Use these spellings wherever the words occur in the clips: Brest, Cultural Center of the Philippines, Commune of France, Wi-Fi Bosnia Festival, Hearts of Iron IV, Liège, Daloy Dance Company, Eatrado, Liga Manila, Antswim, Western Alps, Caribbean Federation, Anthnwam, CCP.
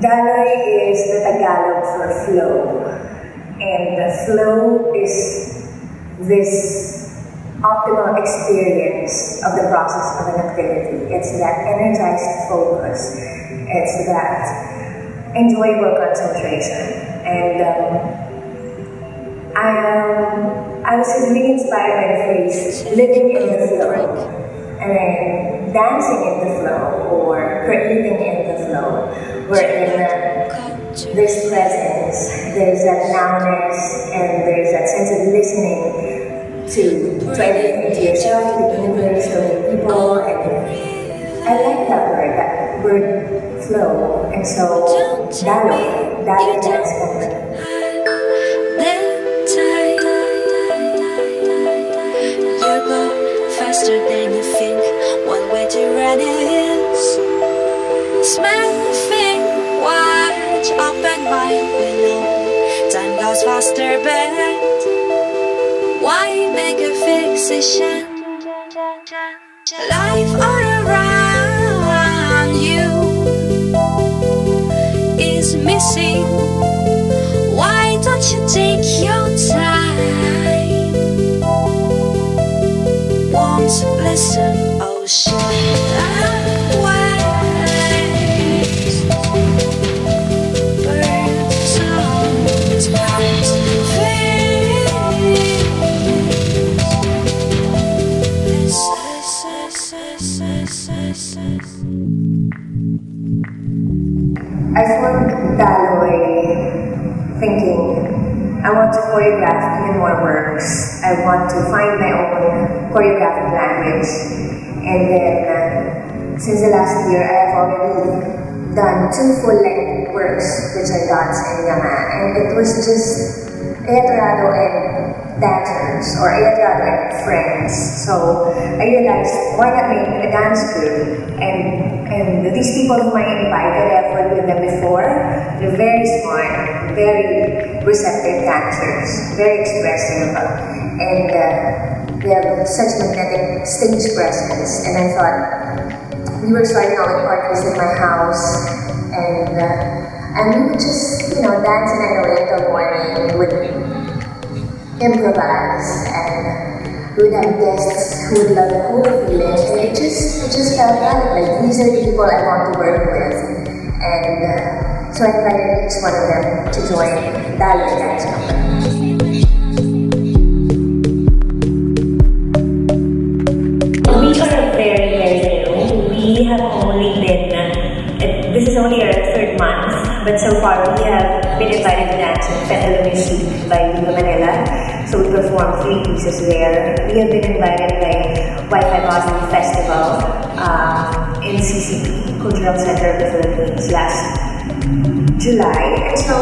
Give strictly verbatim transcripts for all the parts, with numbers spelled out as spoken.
Daloy is the Tagalog for flow. And the flow is this optimal experience of the process of an activity. It's that energized focus. It's that enjoyable concentration. And um, I am, I was really inspired by the phrase living in the flow, and then dancing in the flow, or creating in the flow, wherein uh, there's presence, there's that nowness, and there's that sense of listening to, to everything, to yourself, to the universe, to the people. And I like that word, that word flow, and so Daloy. That you don't hide that tight. You go faster than you think. One way to run is smashing. Watch open mind. We know time goes faster, but why make a fixation? Life all around you is missing. Why don't you take your time? Won't listen, ocean. Otherwise, bird songs, clouds, I formed Daloy thinking, I want to choreograph even more works. I want to find my own choreographic language. And then, uh, since the last year, I have already done two full-length works, which are Dance and Yama. And it was just Eatrado and dancers, or Eatrado and friends. So I realized, why not make a dance group? And And these people who I invited, I've worked with them before. They're very smart, very receptive dancers, very expressive, and uh, they have such magnetic stage presence. And I thought, we were starting out with partners in my house, and uh, and we would just, you know, dance in a way until morning. We would improvise, and we would have guests who would love the whole feeling, and it just, it just felt right. Like, these are the people I want to work with. And uh, so I invited each one of them to join Daloy Dance Company. We are very, very new. We have only been, uh, this is only our third month, but so far we have been invited to dance in Festival by Liga Manila. So we performed three pieces there. We have been invited by Wi-Fi Bosnia Festival uh, in C C P, Cultural Center of the Philippines, last July. And so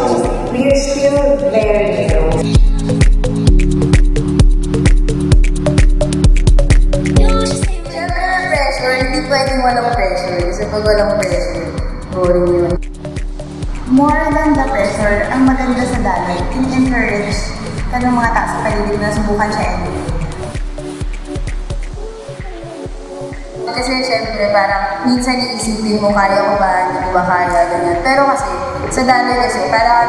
we are still very new. Walang pressure, hindi pwedeng walang pressure. Kasi pag walang pressure, boring yun. More than the pressure, ang maganda sa Daloy, in-encourage ng mga tao sa paligid na subukan siya anyway. Kasi syempre parang minsan iisipin mo kaya ko ba, hindi ko ba kaya, ganyan. Pero kasi sa Daloy kasi parang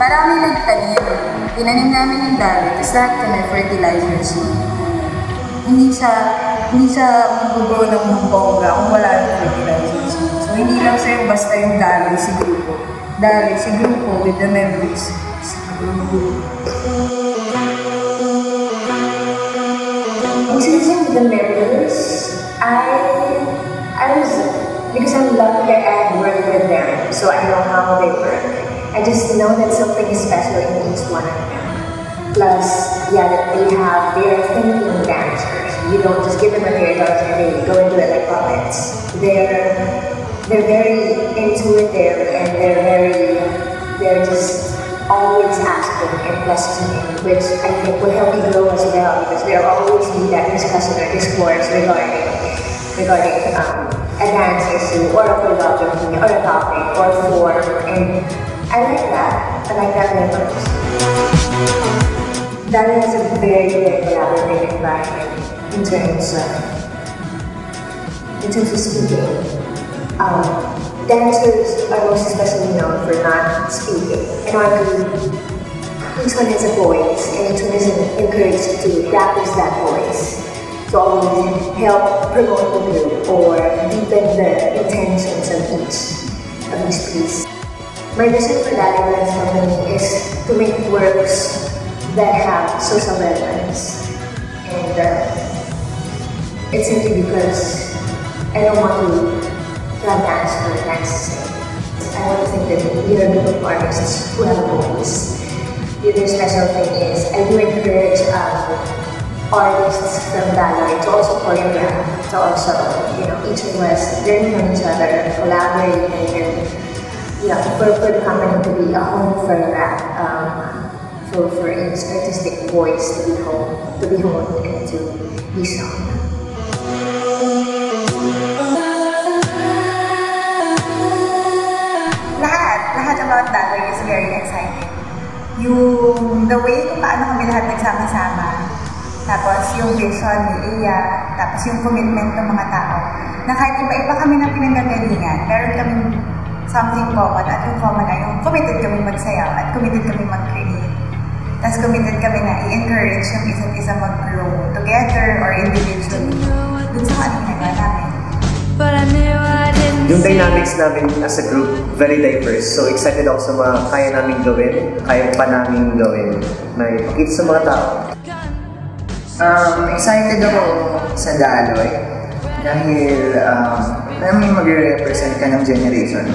parang may nagtanim. Tinanim namin yung Daloy, tapos lahat kami fertilizers. Hindi siya, hindi siya magbubuo ng bongga kung wala yung fertilizers. So hindi lang siya basta yung Daloy si grupo. Daloy si grupo with the memories. Using the members, I, I was, because I'm lucky that I had worked with them, so I know how they work. I just know that something is special in each one of them. Plus, yeah, that they have, they are thinking dancers. You don't just give them a dance and they go into it like puppets. They're, they're very intuitive, and they're very, they're just always asking and questioning, which I think will help you grow as well, because there will always be that discussion or discourse regarding regarding um, a dance issue or a choreography or a topic or a form, and I like that. I like that very much. Daloy is a very, very collaborative environment in terms of in terms of speaking. Um, Dancers are most especially known for not speaking, and are the one has a voice, and each one is encouraged to practice that voice to always help promote the group or deepen the intentions of each of each piece. My vision for Daloy Dance Company is to make works that have social relevance, and uh, it's simply because I don't want to I dance for dance. I want to think that we are a group of artists who have voice. The other special thing is I do encourage um, artists from Daloy to also choreograph, to also, you know, each of us learn from each other, collaborate, and you know, for, for the company to be a home for that, um, for, for its artistic voice to be home, to be home and to be sung. Daloy is very exciting. Yung, the way kung paano kami lahat nagsama-sama, tapos yung vision ni Iya, tapos yung commitment ng mga tao, na kahit iba-iba kami ng pinanggagalingan, meron kami something common, at yung common ay yung committed kami magsayaw, at committed kami mag-create. Tapos committed kami na i-encourage yung isa't isa mag-grow together or individually. Dun sa anong ginagawa namin. Yung dynamics namin as a group, very diverse. So excited ako sa mga kaya namin gawin, kaya pa namin gawin na ipakita sa mga tao. Um, excited ako sa Daloy dahil um, namin mag-represent ka ng generation.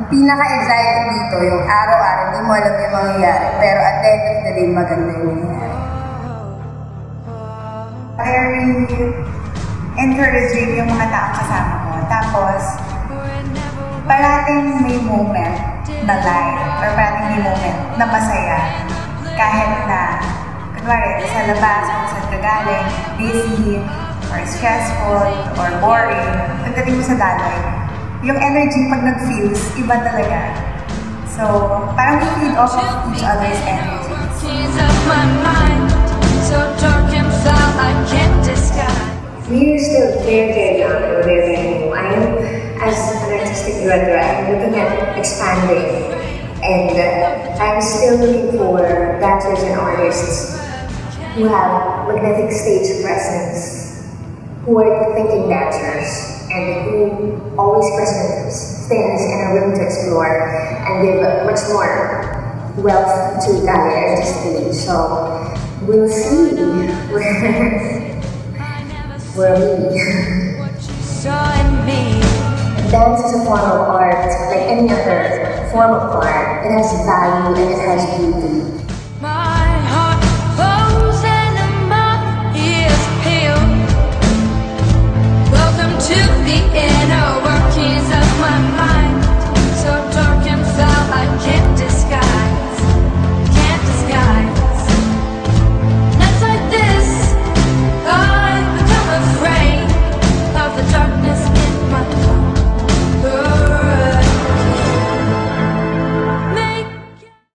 Ang pinaka-excited dito, yung araw-araw, hindi mo alam yung mangyayari, pero at the end of the day, maganda yung mangyayari. Very... encouraging yung mga taong kasama ko. Tapos, parating may moment na light or parating may moment na masaya. Kahit na, kunwari, sa labas, kung saan ka galing, busy, or stressful, or boring, pagdating mo sa Daloy, yung energy pag nag-feels, iba talaga. So, parang we feed off of each other's energy. We are still very, very young and very, very new. I am, as an artistic director, I am looking at expanding, and uh, I am still looking for dancers and artists who have magnetic stage presence, who are thinking dancers, and who always question things and are willing to explore and give much more wealth to that artistically. So we'll see. Where we dance is a form of art, like any other form of art. It has value and it has beauty.